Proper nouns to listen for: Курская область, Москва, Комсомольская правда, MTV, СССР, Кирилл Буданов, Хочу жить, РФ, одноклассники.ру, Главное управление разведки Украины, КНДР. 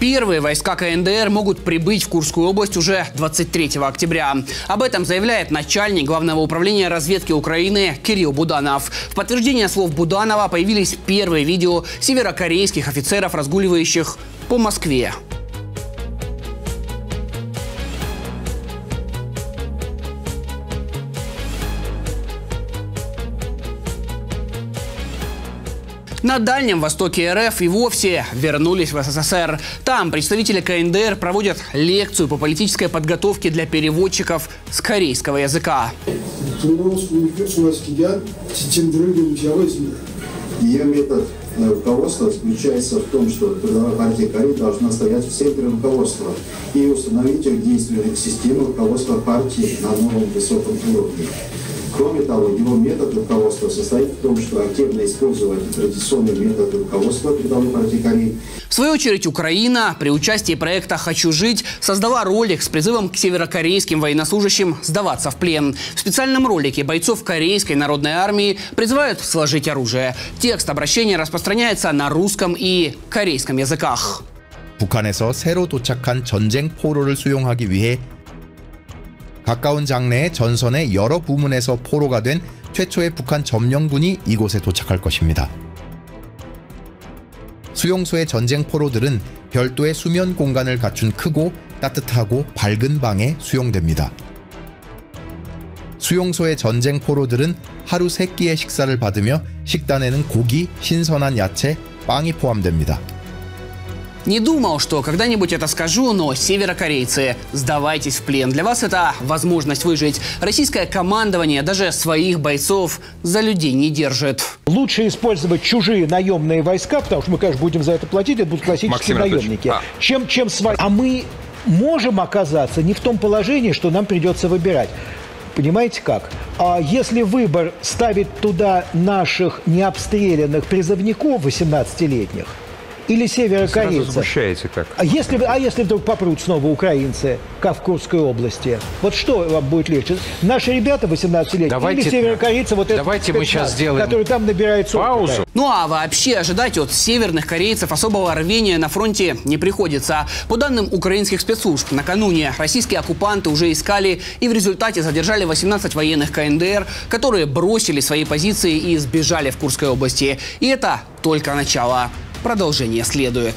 Первые войска КНДР могут прибыть в Курскую область уже 23 октября. Об этом заявляет начальник Главного управления разведки Украины Кирилл Буданов. В подтверждение слов Буданова появились первые видео северокорейских офицеров, разгуливающих по Москве. На Дальнем Востоке РФ и вовсе вернулись в СССР. Там представители КНДР проводят лекцию по политической подготовке для переводчиков с корейского языка. Ее метод руководства заключается в том, что трудовая партия Кореи должна стоять в центре руководства и установить действенную систему руководства партии на новом высоком уровне. Кроме того, его метод руководства состоит в том, что активно использовать традиционный метод руководства трудовой партии Кореи. В свою очередь, Украина при участии проекта «Хочу жить» создала ролик с призывом к северокорейским военнослужащим сдаваться в плен. В специальном ролике бойцов Корейской народной армии призывают сложить оружие. Текст обращения распространяется на русском и корейском языках. 가까운 장래의 전선의 여러 부문에서 포로가 된 최초의 북한 점령군이 이곳에 도착할 것입니다. 수용소의 전쟁 포로들은 별도의 수면 공간을 갖춘 크고 따뜻하고 밝은 방에 수용됩니다. 수용소의 전쟁 포로들은 하루 3끼의 식사를 받으며 식단에는 고기, 신선한 야채, 빵이 포함됩니다. Не думал, что когда-нибудь это скажу, но северокорейцы, сдавайтесь в плен. Для вас это возможность выжить. Российское командование даже своих бойцов за людей не держит. Лучше использовать чужие наемные войска, потому что мы, конечно, будем за это платить, это будут классические наемники, чем свои. А мы можем оказаться не в том положении, что нам придется выбирать. Понимаете как? А если выбор ставить туда наших необстрелянных призывников 18-летних, или северокорейцев. А если вдруг попрут снова украинцы, как в Курской области? Вот что вам будет легче? Наши ребята 18-летние или северокорейцы, вот давайте мы сейчас сделаем, который там набирает паузу. Ну а вообще ожидать от северных корейцев особого рвения на фронте не приходится. По данным украинских спецслужб, накануне российские оккупанты уже искали и в результате задержали 18 военных КНДР, которые бросили свои позиции и сбежали в Курской области. И это только начало. Продолжение следует.